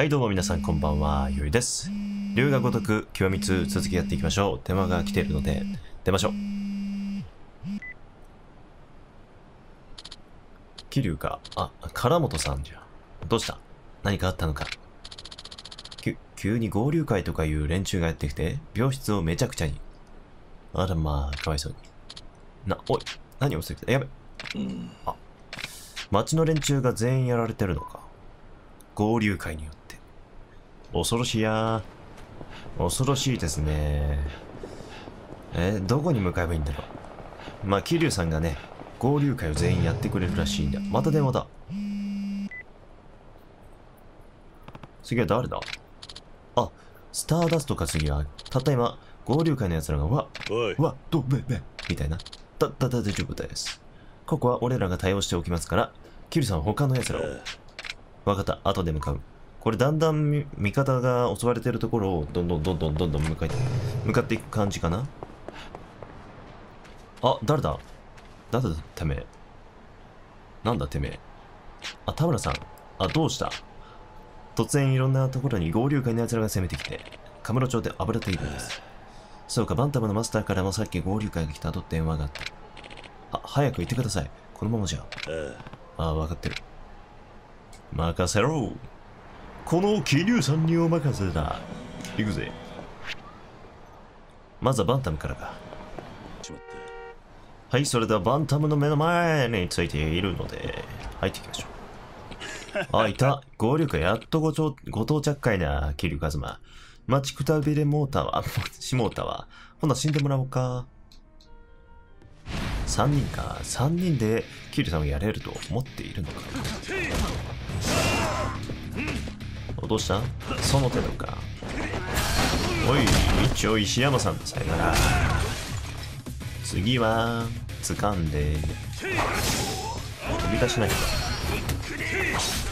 はいどうも皆さんこんばんは、ゆいです。龍が如く極み2、続きやっていきましょう。手間が来ているので出ましょう。桐生か。あ、唐本さんじゃ。どうした？何かあったのか。急に合流会とかいう連中がやってきて病室をめちゃくちゃに。あらまあ、かわいそうに。おい、何をしてきた？やべ。あ、町の連中が全員やられてるのか。合流会によって。恐ろしいやー。恐ろしいですね。どこに向かえばいいんだろう。まあ、桐生さんがね、合流会を全員やってくれるらしいんだ。また電話だ。次は誰だ？あ、スターダストか。次は、たった今、合流会のやつらが、うわ、どべべみたいな。大丈夫です。ここは俺らが対応しておきますから、桐生さんは他のやつらを。わかった、後で向かう。これだんだん味方が襲われてるところをどんどん向かっていく感じかな。あ、誰だてめえ。なんだてめえ。あ、田村さん。あ、どうした？突然いろんなところに合流会の奴らが攻めてきて、カムロ町で暴れているんです。そうか、バンタムのマスターからもさっき合流会が来たと電話があった。あ、早く行ってください。このままじゃ。あ、わかってる。任せろ。この桐生さんにお任せだ。行くぜ。まずはバンタムからか。はい、それではバンタムの目の前についているので、入っていきましょう。あ、いた。合流会やっとご到着かいな、桐生一馬。待ちくたびれモーターは、しモーターは。ほな、死んでもらおうか。3人か。3人で桐生さんをやれると思っているのか。どうした？その程度か。おい、一応石山さんさよなら。次は掴んで飛び出しないか。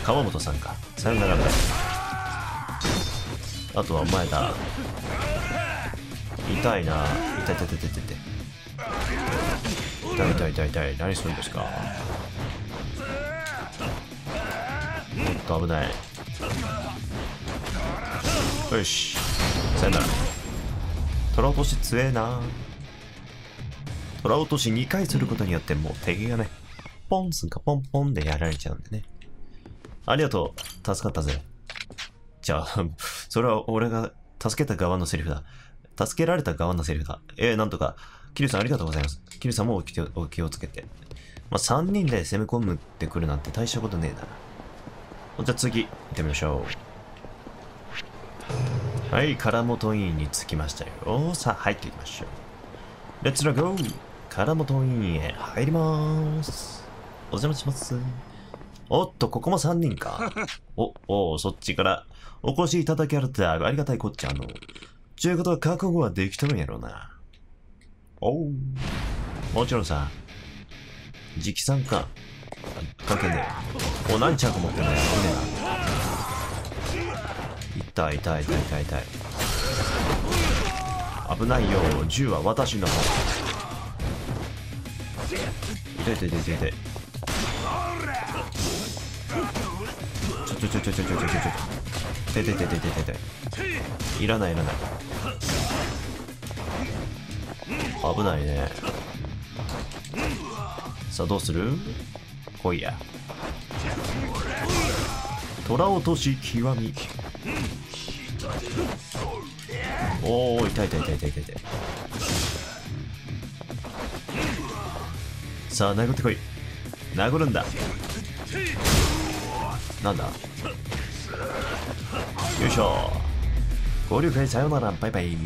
川本さんか。さよならだ。あとはお前だ。痛いな。痛い。何するんですか。ちょっと危ない。よし、さよなら。虎落とし強えな。虎落とし2回することによってもう敵がね、ポンスンかポンポンでやられちゃうんでね。ありがとう、助かったぜ。じゃあそれは俺が助けた側のセリフだ。助けられた側のセリフだ。なんとか桐生さんありがとうございます。桐生さんもお気をつけて。まあ、3人で攻め込むってくるなんて大したことねえな。じゃあ次行ってみましょう。はい、唐本委員に着きましたよ。さあ、入っていきましょう。レッツラゴー。唐本委員へ入りまーす。お邪魔します。おっと、ここも3人か。お、そっちから。お越しいただけられてありがたいこっちゃの。ちゅうことは覚悟はできとるんやろうな。おう。もちろんさ。直参か。関係ねえ。お、何ちゃんと持ってない。危ねえな。痛い。危ないよ。銃は私の方。痛い。ちょ。痛い。いらない。危ないね。さあどうする？来いや。虎落とし極み。おー、痛い。さあ殴ってこい。殴るんだ。なんだ。よいしょ。合流会さよなら、バイバイ。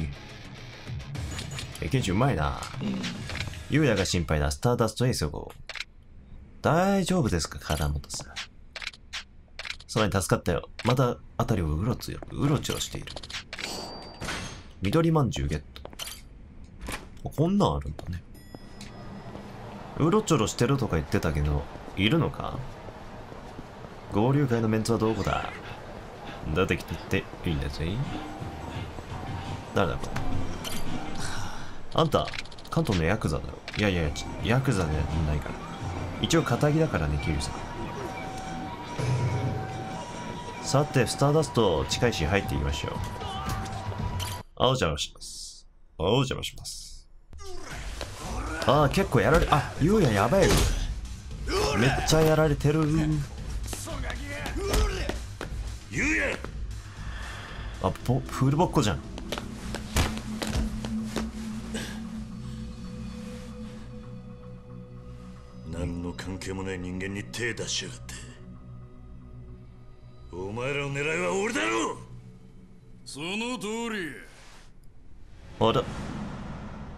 ケンジうまいな。ゆうやが心配だ。スターダストへ急ごう。大丈夫ですか、唐本さん。そんなに助かったよ。また辺りをうろちょろしている。緑まんじゅうゲット。こんなんあるんだね。うろちょろしてるとか言ってたけど、いるのか？合流会のメンツはどこだ？出てきてっていいんだぜ。誰だこれ。あんた、関東のヤクザだろ。いや、ヤクザじゃないから。一応、仇だからね、桐生さん。さて、スターダスト近いし入っていきましょう。青邪魔します。青邪魔します。ああ、結構やられ、あ、ゆうややばいよ。めっちゃやられてる。あ、フルボッコじゃん。何の関係もない人間に手出しやがって。お前らの狙いは俺だろう。その通り。あら。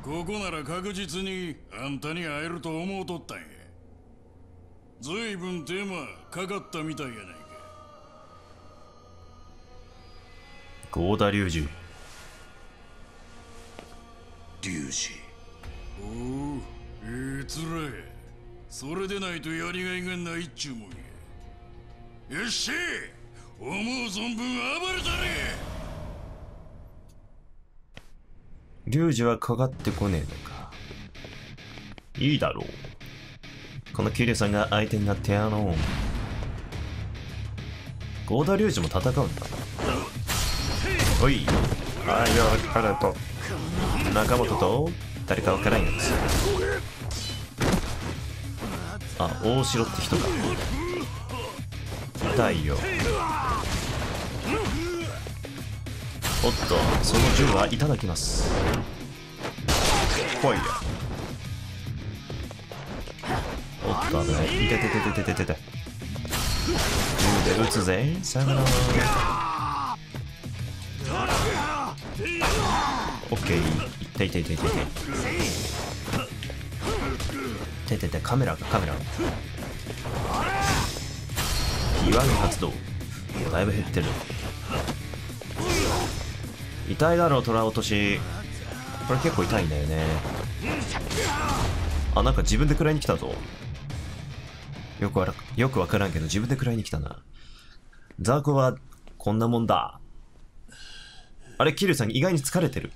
ここなら確実にあんたに会えると思うとったんや。ずいぶん手間かかったみたいやないか。郷田龍二。龍二。おお、えつらい。それでないとやりがいがないっちゅうもんや。よっしゃ、思う存分暴れたれ。龍二はかかってこねえのか。いいだろう。この桐生さんが相手になってやろう。郷田龍二も戦うんだ。おい、あいやからと中本と誰かわからんやつ。あ、大城って人か。痛いよ。おっと、その銃はいただきます。来いよ。おっと、危ない。いてててててててて。銃で撃つぜ。さよなら。オッケー。痛い痛い痛い痛い痛い。ててて、カメラがカメラ。極み活動。だいぶ減ってる。痛いだろう、虎落とし。これ結構痛いんだよね。あ、なんか自分で食らいに来たぞ。よくわからんけど、自分で食らいに来たな。ザーコはこんなもんだ。あれ、キルさん意外に疲れてる。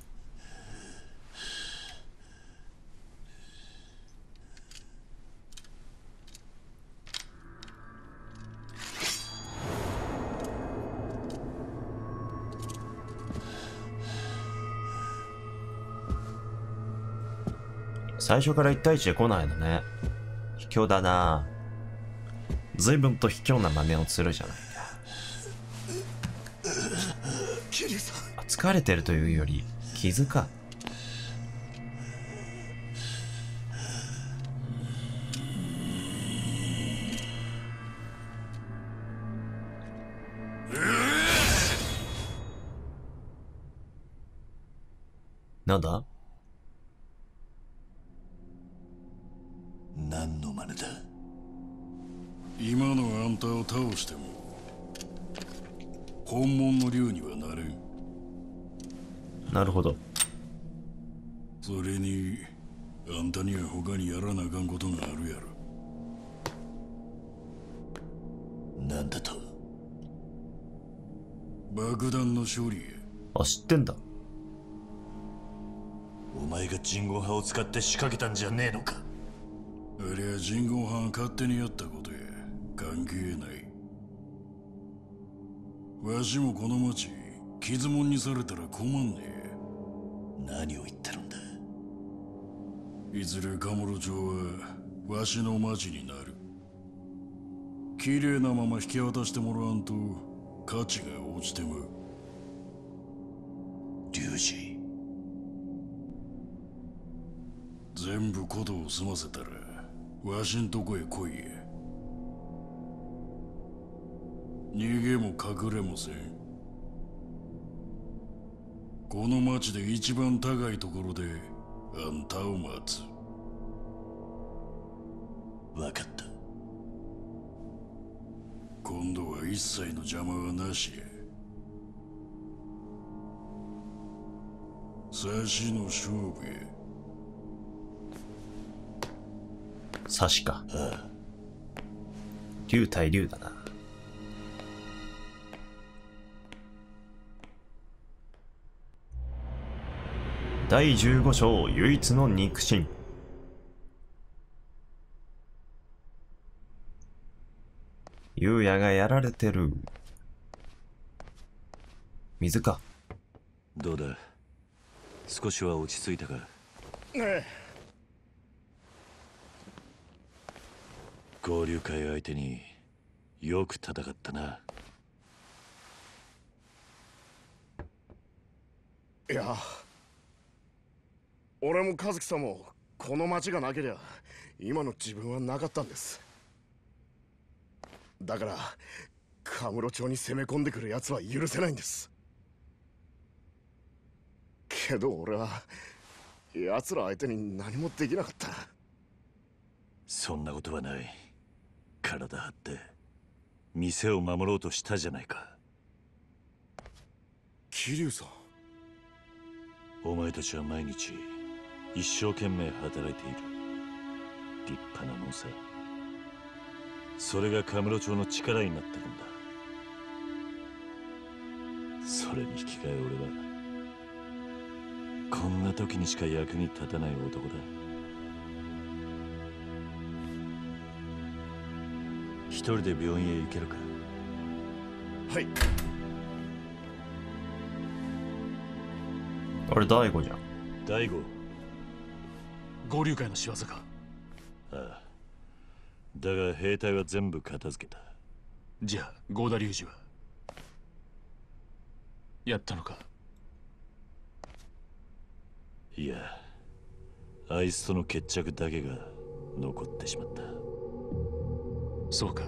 最初から1対1で来ないのね。卑怯だな。随分と卑怯な真似をするじゃないか。疲れてるというより傷か。なんだ？何の真似だ。今のあんたを倒しても本物の竜にはなれん。なるほど。それにあんたには他にやらなあかんことがあるやろ。なんだと。爆弾の処理。あ、知ってんだ。お前が人工派を使って仕掛けたんじゃねえのか。あれは人工犯勝手にやったことや。関係ない。わしもこの町、傷もんにされたら困んねえ。何を言ってるんだ。いずれカモロ町はわしの町になる。綺麗なまま引き渡してもらわんと価値が落ちてまう。龍二。全部ことを済ませたら。わしんとこへ来いや。逃げも隠れもせん。この町で一番高いところであんたを待つ。分かった。今度は一切の邪魔はなしや。差しの勝負や。刺しか。竜対竜だな。第15章、唯一の肉親。優也がやられてる。水か。どうだ、少しは落ち着いたか？交流会相手によく戦ったな。いや、俺も和樹さんもこの町がなけりゃ今の自分はなかったんです。だから神室町に攻め込んでくるやつは許せないんです。けど俺はやつら相手に何もできなかった。そんなことはない。体張って店を守ろうとしたじゃないか。桐生さん、お前たちは毎日一生懸命働いている。立派なもんさ。それが神室町の力になってるんだ。それに引き換え俺はこんな時にしか役に立たない男だ。一人で病院へ行けるか？はい。あれ、大悟じゃん。大悟、合流会の仕業か？ああ、だが兵隊は全部片付けた。じゃあ合田龍二はやったのか？いや、あいつとの決着だけが残ってしまった。そうか。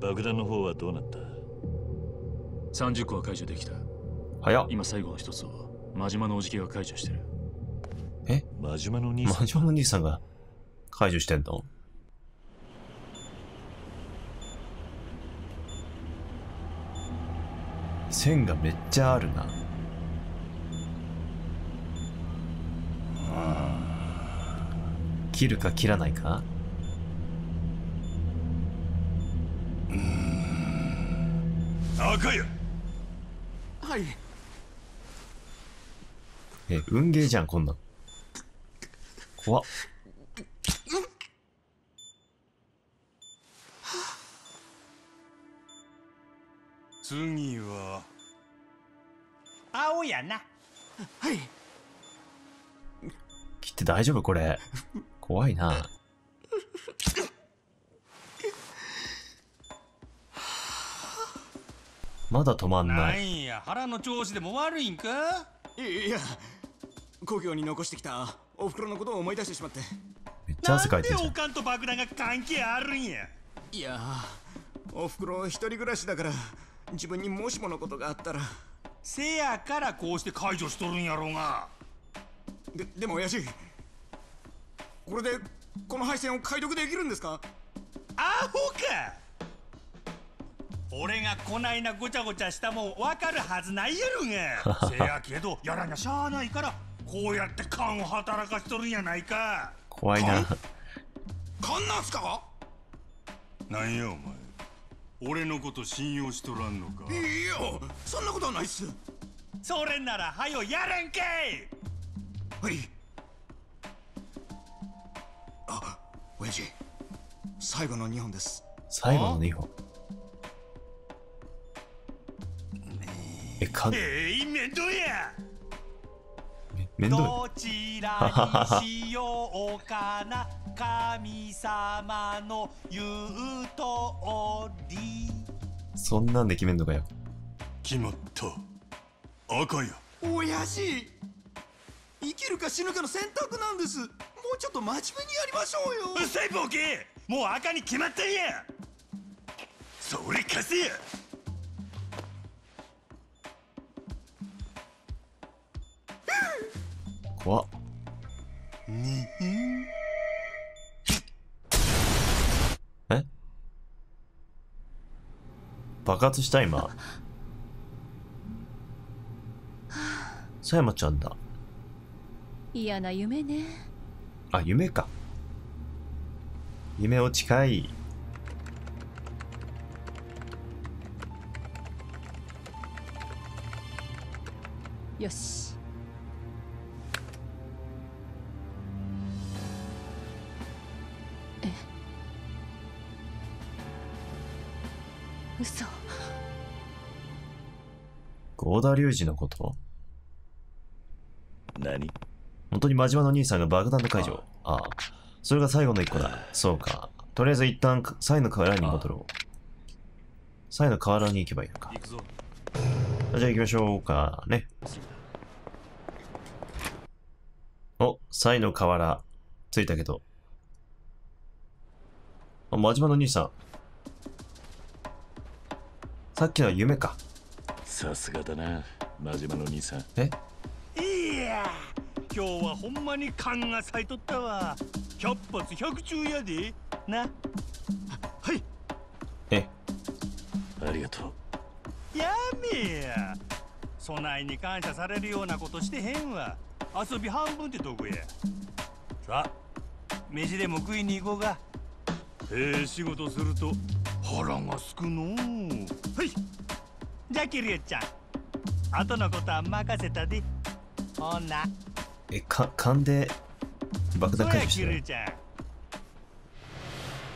爆弾の方はどうなった？30個は解除できた。早っ。今最後の一つを真島のおじきが解除してる。え？真島の兄さんが解除してんの？線がめっちゃあるな。切るか切らないか。赤や。はい。え、運ゲーじゃんこんなん。怖っ。次は青やな。はい。切って大丈夫これ。怖いな。まだ止まんない。なんや、腹の調子でも悪いんか？いや、故郷に残してきたおふくろのことを思い出してしまって。めっちゃ汗かいてるじゃん。なんでおかんと爆弾が関係あるんや？いや、おふくろ一人暮らしだから自分にもしものことがあったら。せやからこうして解除しとるんやろうが。でも親父、これでこの配線を解読できるんですか？アホか。俺がこないなごちゃごちゃしたもんわかるはずないやろが。せやけどやらにゃしゃあないからこうやって勘を働かしとるんやないか。怖いな。勘なんすか？なんやお前、俺のこと信用しとらんのか？いや、そんなことはないっす。それならはよやれんけい。はい。あ、親父、最後の2本です。最後の2本。めんどいや。どちらにしようかな。神様の言う通り。そんなんで決めんのかよ。決まった。赤や。親父、生きるか死ぬかの選択なんです。もうちょっと真面目にやりましょうよ。うっさいボケ、もう赤に決まったんや。それ貸せや。怖っ。え？爆発した今。さやまちゃんだ。嫌な夢ね。あ、夢か。夢を近い。よし。嘘。合田隆二のこと何？本当に真島の兄さんが爆弾の解除。ああ。それが最後の一個だ。そうか。とりあえず一旦、サイの河原に戻ろう。サイの河原に行けばいいのか。じゃあ行きましょうかね。お、サイの河原。着いたけど。あ、真島の兄さん。さっきの夢か。さすがだな、真島の兄さん。え？いや、今日はほんまに勘がさいとったわ。百発百中やで。な。はい。え。ありがとう。やめや。そないに感謝されるようなことしてへんわ。遊び半分ってとこや。さあ、飯でも食いに行こうが。仕事すると腹がすくの。はい。じゃあキリエちゃん、後のことは任せたで。ほな。勘で爆弾解除してる。キリエちゃん。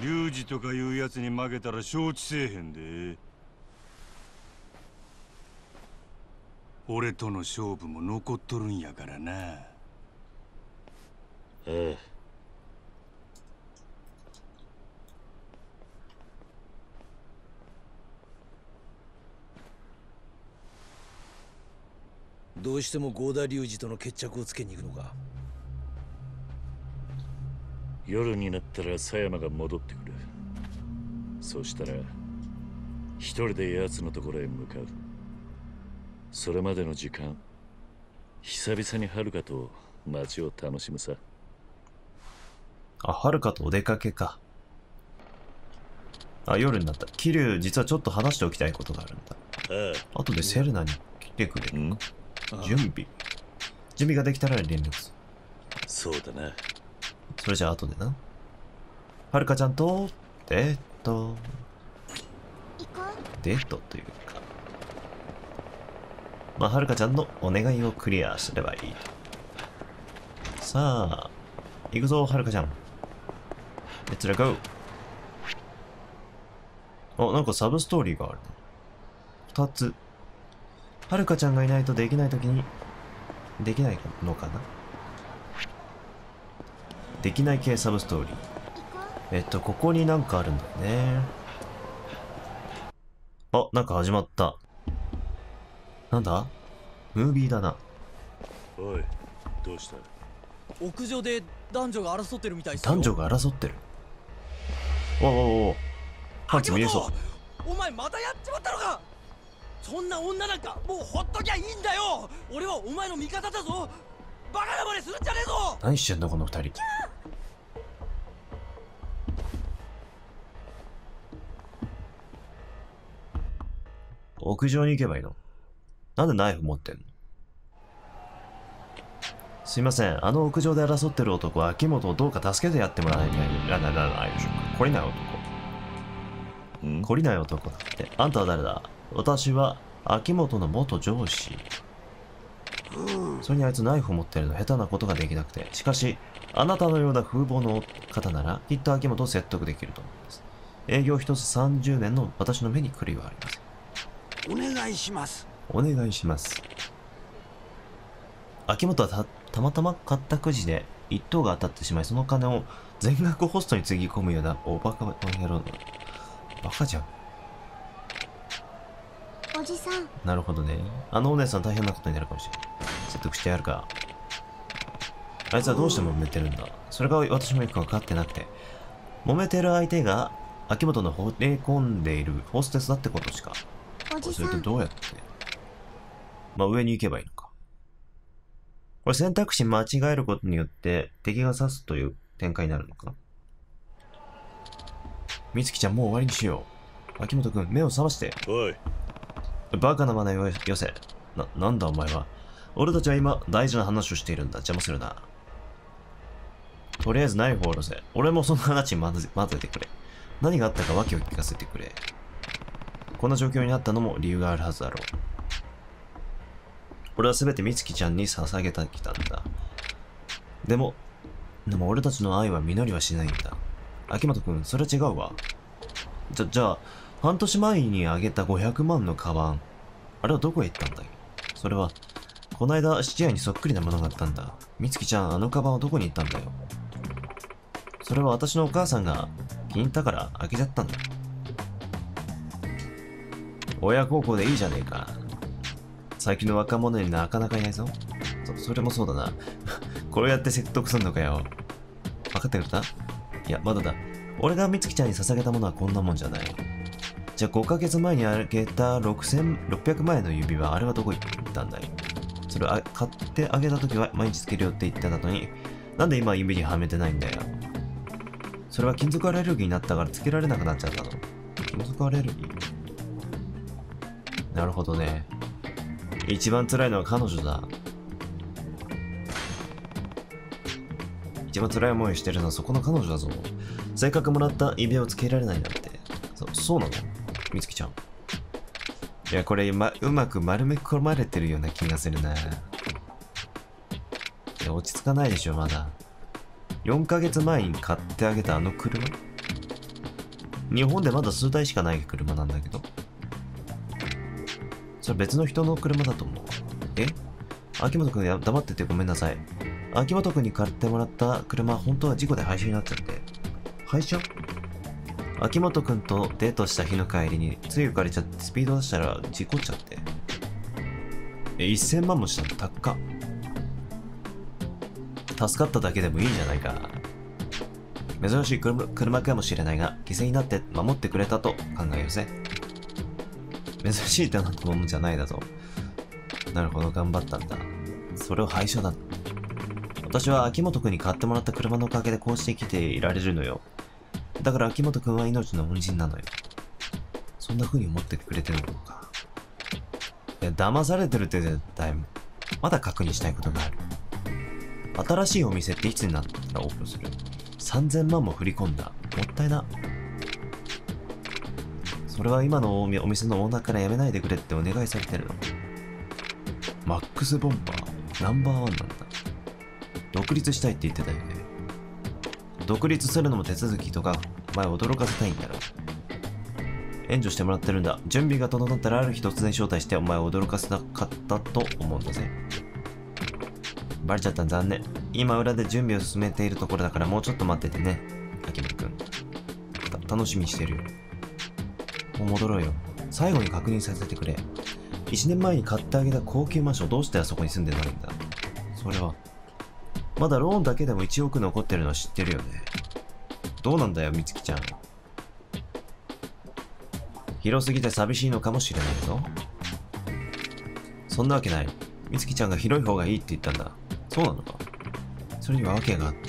龍二とかいうやつに負けたら承知せえへんで。俺との勝負も残っとるんやからな。ええ。どうしても合田隆二との決着をつけに行くのか。夜になったら狭山が戻ってくる。そうしたら一人で奴のところへ向かう。それまでの時間、久々に遥と街を楽しむさ。あ、遥とお出かけか。あ、夜になった。桐生、実はちょっと話しておきたいことがあるんだ。あとでセレナに来てくれるのか。準備ができたら連絡する。そうだな。それじゃあ後でな。はるかちゃんとデートというか、まあはるかちゃんのお願いをクリアすればいい。さあ行くぞはるかちゃん。レッツラゴー。あ、なんかサブストーリーがあるね。2つ。はるかちゃんがいないとできないときに、できないのかな？できない系サブストーリー。ここになんかあるんだよね。あ、なんか始まった。なんだ？ムービーだな。おい、どうした？屋上で男女が争ってるみたいですよ。男女が争ってる。おおお、パンチ見えそう。お前またやっちまったのか！そんな女なんかもうほっときゃいいんだよ。俺はお前の味方だぞ。バカなまねするんじゃねえぞ。何してんのこの二人。屋上に行けばいいの。なんでナイフ持ってんの。すいません、あの屋上で争ってる男は秋元をどうか助けてやってもらえないでしょうか。懲りない男。懲りない男だって。あんたは誰だ。私は秋元の元上司。それにあいつナイフを持ってるの下手なことができなくて、しかしあなたのような風貌の方ならきっと秋元を説得できると思います。営業一つ30年の私の目に狂いはありません。お願いします。お願いします。秋元は たまたま買ったくじで1等が当たってしまい、その金を全額ホストにつぎ込むようなおバカの野郎の。バカじゃん。おじさん。なるほどね。あのお姉さん大変なことになるかもしれない。説得してやるか。あいつはどうしても揉めてるんだ。それが私もよく分かってなくて。揉めてる相手が秋元のほれ込んでいるホステスだってことしか。それってどうやって。まあ上に行けばいいのか。これ選択肢間違えることによって敵が刺すという展開になるのかな。美月ちゃんもう終わりにしよう。秋元くん目を覚まして。おい。バカな真似をよせ。なんだお前は。俺たちは今大事な話をしているんだ。邪魔するな。とりあえずナイフを下ろせ。俺もその話に混ぜてくれ。何があったか訳を聞かせてくれ。こんな状況になったのも理由があるはずだろう。俺は全て美月ちゃんに捧げてきたんだ。でも俺たちの愛は実りはしないんだ。秋元くん、それは違うわ。じゃあ半年前にあげた500万のカバン、あれはどこへ行ったんだい。それは、こないだ質屋にそっくりなものがあったんだ。美月ちゃん、あのカバンはどこに行ったんだよ。それは私のお母さんが気に入ったから開けちゃったんだ。親孝行でいいじゃねえか。最近の若者になかなかいないぞ。それもそうだな。これやって説得すんのかよ。分かってくれた？いや、まだだ。俺が美月ちゃんに捧げたものはこんなもんじゃない。じゃあ5ヶ月前にあげた600万円の指輪、あれはどこ行ったんだい？それは買ってあげた時は毎日つけるよって言ってたのに、なんで今指にはめてないんだよ。それは金属アレルギーになったからつけられなくなっちゃったの。金属アレルギー？なるほどね。一番辛いのは彼女だ。一番辛い思いしてるのはそこの彼女だぞ。せっかくもらった指輪をつけられないなんて。そうなの？美月ちゃん。いや、これ、うまく丸め込まれてるような気がするな。いや、落ち着かないでしょ、まだ。4ヶ月前に買ってあげたあの車？日本でまだ数台しかない車なんだけど。それ別の人の車だと思う。え？秋元くん、黙っててごめんなさい。秋元くんに買ってもらった車、本当は事故で廃車になっちゃって。廃車？秋元くんとデートした日の帰りについ浮かれちゃってスピード出したら事故っちゃって、1000万もしたの。高っ。助かっただけでもいいんじゃないか。珍しい車かもしれないが犠牲になって守ってくれたと考えようぜ。珍しいだなんてもんじゃないだぞ。なるほど、頑張ったんだ。それを廃車だ。私は秋元くんに買ってもらった車のおかげでこうして生きていられるのよ。だから秋元くんは命の恩人なのよ。そんな風に思ってくれてるのか。いや、騙されてるって絶対。まだ確認したいことがある。新しいお店っていつになったらオープンする？ 3000 万も振り込んだ。もったいな。それは今のお店のオーナーからやめないでくれってお願いされてるの。マックスボンバーナンバーワンなんだ。独立したいって言ってたよね。独立するのも手続きとか、前驚かせたいんだろ。援助してもらってるんだ。準備が整ったらある日突然招待してお前を驚かせなかったと思うんだぜ。バレちゃったん残念。今裏で準備を進めているところだからもうちょっと待っててね、秋元くん。楽しみにしてるよ。もう戻ろうよ。最後に確認させてくれ。1年前に買ってあげた高級マンション、どうしてあそこに住んでないんだ？それは。まだローンだけでも1億残ってるの知ってるよね。どうなんだよ、美月ちゃん。広すぎて寂しいのかもしれないぞ。そんなわけない。美月ちゃんが広い方がいいって言ったんだ。そうなのか。それには訳があって。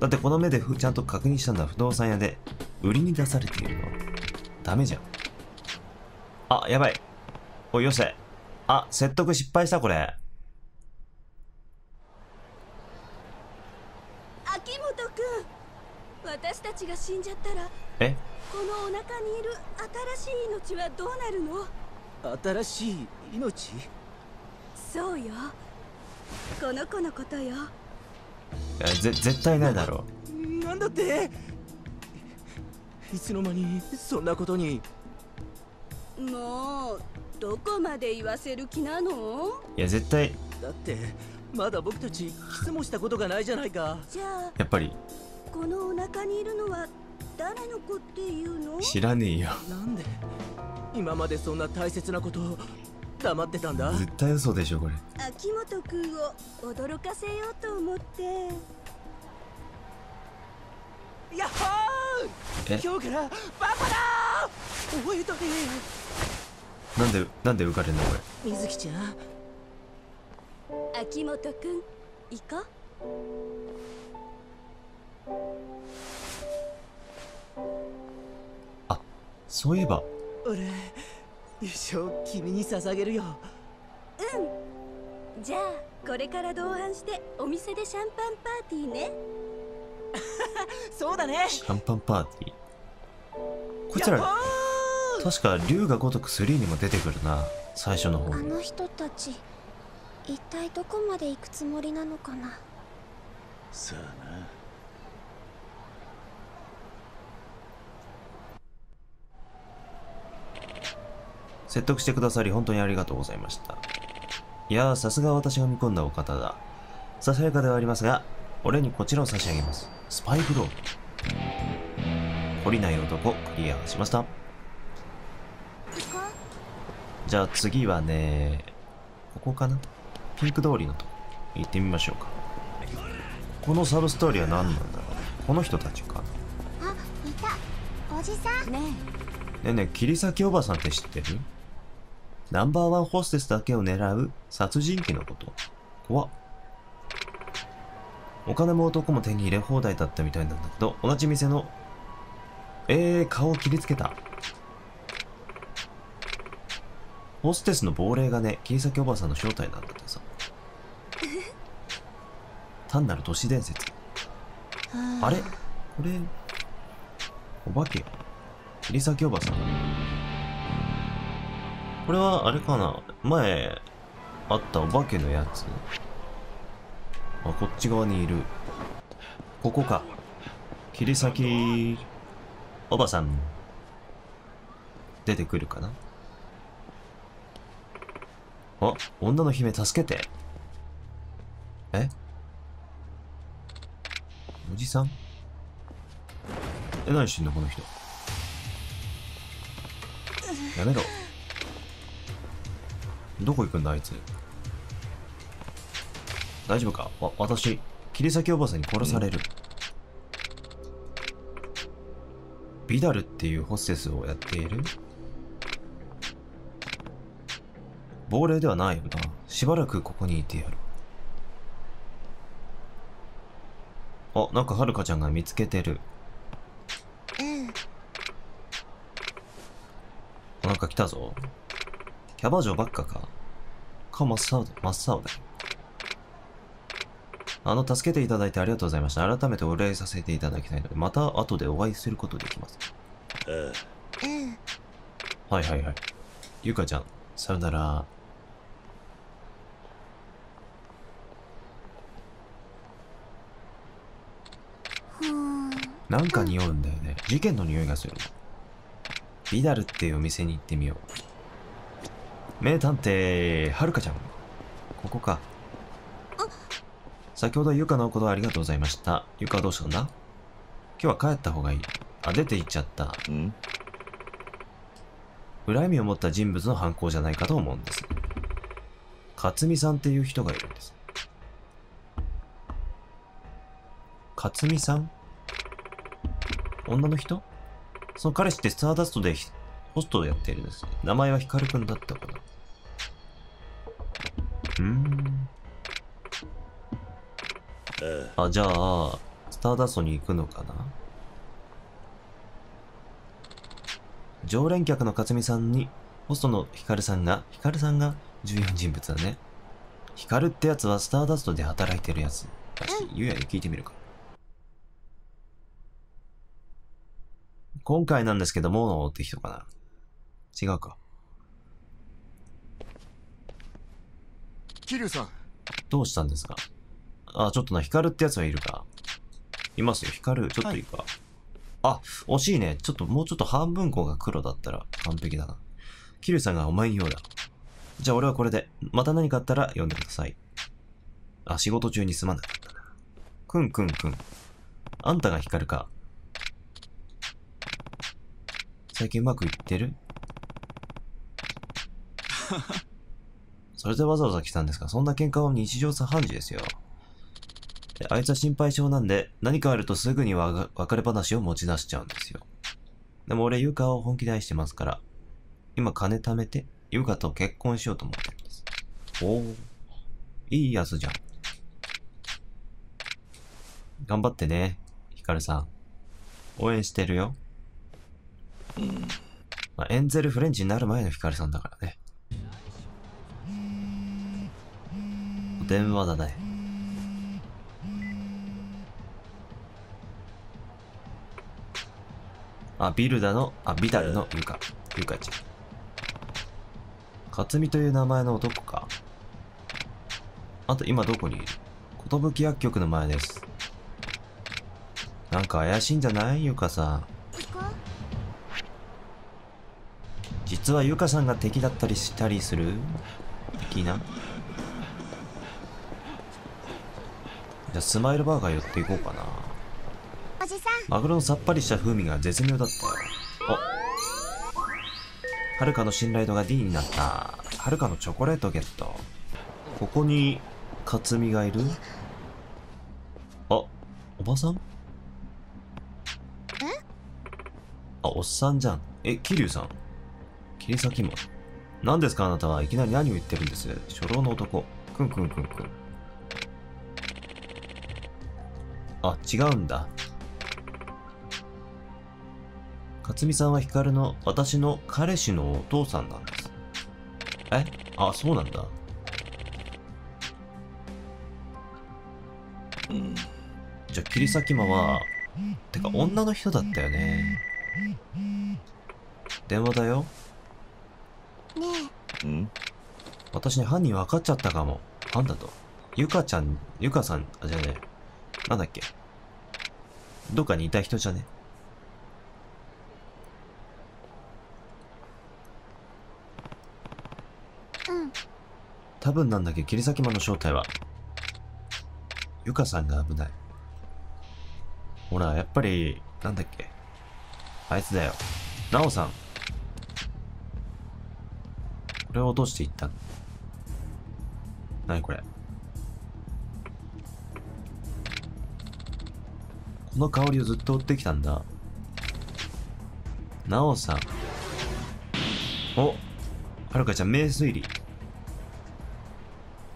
だってこの目でちゃんと確認したんだ。不動産屋で売りに出されているの。ダメじゃん。あ、やばい。おい、よせ。あ、説得失敗した、これ。私たちが死んじゃったら、このお腹にいる新しい命はどうなるの？新しい命？そうよ。この子のことよ。絶対ないだろう。なんだって？いつの間にそんなことに。もうどこまで言わせる気なの？いや、絶対だって、まだ僕たちキスもしたことがないじゃないか。じゃあやっぱりこのお腹にいるのは誰の子っていうの？知らねえよ。なんで今までそんな大切なことを黙ってたんだ？絶対嘘でしょこれ。秋元くんを驚かせようと思って。やっほー！今日からバカだー！おいとけ。なんで浮かれんのこれ。水木ちゃん。秋元くん行こう。あ、そういえば俺一生君に捧げるよ。うん。じゃあこれから同伴してお店でシャンパンパーティーね。そうだね。シャンパンパーティー。こいつら確か龍が如く3にも出てくるな、最初の方。あの人たち一体どこまで行くつもりなのかな。さあな。説得してくださり本当にありがとうございました。いやー、さすが私が見込んだお方だ。ささやかではありますが、俺にこちらを差し上げます。スパイグローブ。懲りない男、クリアしました。じゃあ次はね、ここかな？ピンク通りのとこ行ってみましょうか。このサブストーリーは何なんだろう。この人たちかな。あ、いた。おじさん。ねえねえ、切り裂きおばさんって知ってる？ナンバーワンホステスだけを狙う殺人鬼のこと。怖っ。お金も男も手に入れ放題だったみたいなんだけど、同じ店の、顔を切りつけた。ホステスの亡霊がね、切り裂きおばさんの正体なんだってさ。単なる都市伝説。あれこれ、お化け切り裂きおばさん。これは、あれかな、前、あったお化けのやつ。あ、こっち側にいる。ここか。切り裂きおばさん。出てくるかな。あ、女の姫助けて。え？おじさん？え、何してんのこの人。やめろ。どこ行くんだあいつ。大丈夫か？私切り裂きおばさんに殺される。ビダルっていうホステスをやっている亡霊ではないよな。しばらくここにいてやる。あ、なんかはるかちゃんが見つけてる。なんか来たぞ。キャバ嬢ばっかか。真っ青だ。助けていただいてありがとうございました。改めてお礼させていただきたいので、また後でお会いすることできます。はいはいはい。ゆかちゃん、さよなら。なんか匂うんだよね。事件の匂いがする。ビダルっていうお店に行ってみよう。名探偵、はるかちゃん。ここか。先ほどゆかのことありがとうございました。ゆかはどうしたんだ？今日は帰った方がいい。あ、出て行っちゃった。恨みを持った人物の犯行じゃないかと思うんです。克巳さんっていう人がいるんです。克巳さん？女の人？その彼氏ってスターダストでホストをやっているんです。名前はヒカルくんだったかな。あ、じゃあ、スターダストに行くのかな。常連客の克巳さんに、ホストのヒカルさんが重要人物だね。ヒカルってやつはスターダストで働いてるやつ。ゆうやに聞いてみるか。今回なんですけども、って人かな。違うか。桐生さん。どうしたんですか？あ、ちょっとな、ヒカルってやつはいるか。いますよ、ヒカル。ちょっといいか。はい、あ、惜しいね。ちょっと、もうちょっと半分こが黒だったら完璧だな。キルさんがお前にようだ。じゃあ俺はこれで、また何かあったら呼んでください。あ、仕事中にすまなかったな。くん。あんたがヒカルか。最近うまくいってる？それでわざわざ来たんですか？そんな喧嘩は日常茶飯事ですよ。あいつは心配性なんで、何かあるとすぐに別れ話を持ち出しちゃうんですよ。でも俺、ゆかを本気で愛してますから、今金貯めて、ゆかと結婚しようと思ってるんです。おー、いいやつじゃん。頑張ってね、ヒカルさん。応援してるよ。まあ、エンゼルフレンチになる前のヒカルさんだからね。電話だね。あ、ビダルのゆかちゃん。克巳という名前の男か。あと今どこにいる？寿薬局の前です。なんか怪しいんじゃない？ゆかさん。実はユカさんが敵だったりしたりする的な。じゃあスマイルバーガー寄っていこうかな。おじさん、マグロのさっぱりした風味が絶妙だったよ。はるかの信頼度が D になった。はるかのチョコレートゲット。ここに克巳がいる。あ、おばさん、あ、おっさんじゃん。え、桐生さん、桐生咲も何ですかあなたは。いきなり何を言ってるんです。初老の男。くんくんくんくん。あ、違うんだ。克巳さんはヒカルの私の彼氏のお父さんなんです。え、あ、そうなんだ。じゃあ桐咲間はてか女の人だったよね。電話だよ。ねえ、ん、私ね、犯人分かっちゃったかも。なんだと。ゆかちゃん、ゆかさん、あ、じゃねえ、なんだっけ、どっかにいた人じゃね。うん。多分なんだけど、桐咲間の正体はゆかさんが危ない。ほら、やっぱりなんだっけ、あいつだよ、なおさん。これを落としていった。なにこれ。この香りをずっと追ってきたんだ。なおさん。お、はるかちゃん、名推理。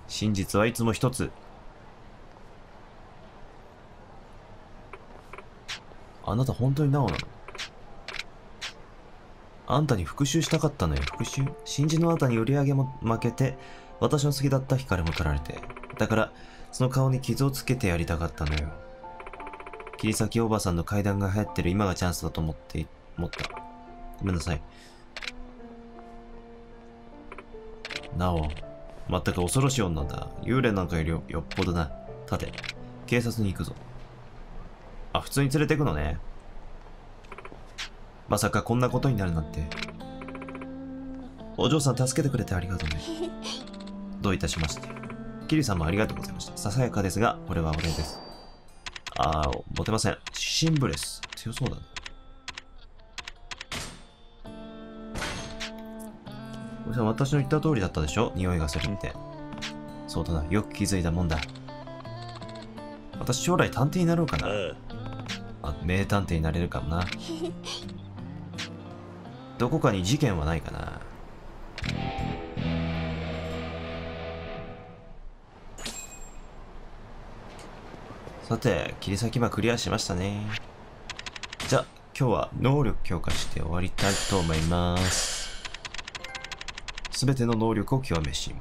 真実はいつも一つ。あなた本当になおなの。あんたに復讐したかったのよ。復讐。新人のあなたに売り上げも負けて、私の好きだった光も取られて。だから、その顔に傷をつけてやりたかったのよ。桐咲おばさんの階段が流行ってる今がチャンスだと思った。ごめんなさい。なお、全く恐ろしい女だ。幽霊なんかよっぽどな。立て、警察に行くぞ。あ、普通に連れてくのね。まさかこんなことになるなんて。お嬢さん、助けてくれてありがとうね。どういたしまして。桐生さんもありがとうございました。ささやかですが、これはお礼です。ああ、持てません。シンブレス。強そうだね。おじさん、私の言った通りだったでしょ、匂いがするって。そうだな、よく気づいたもんだ。私、将来探偵になろうかな。あ、名探偵になれるかもな。どこかに事件はないかな。さて、桐咲間クリアしましたね。じゃあ、今日は能力強化して終わりたいと思います。すべての能力を極めし者。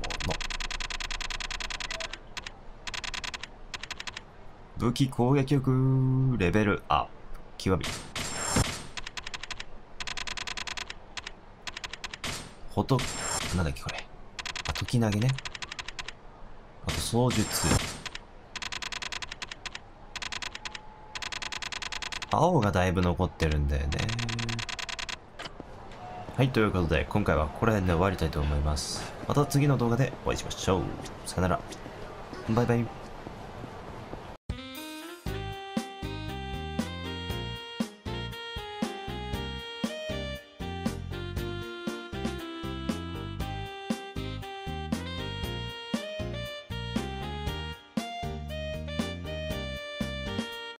武器攻撃力レベルアップ。極み。ほと、なんだっけこれ。あ、時投げね。あと、操術。青がだいぶ残ってるんだよね。はい、ということで、今回はここら辺で終わりたいと思います。また次の動画でお会いしましょう。さよなら。バイバイ。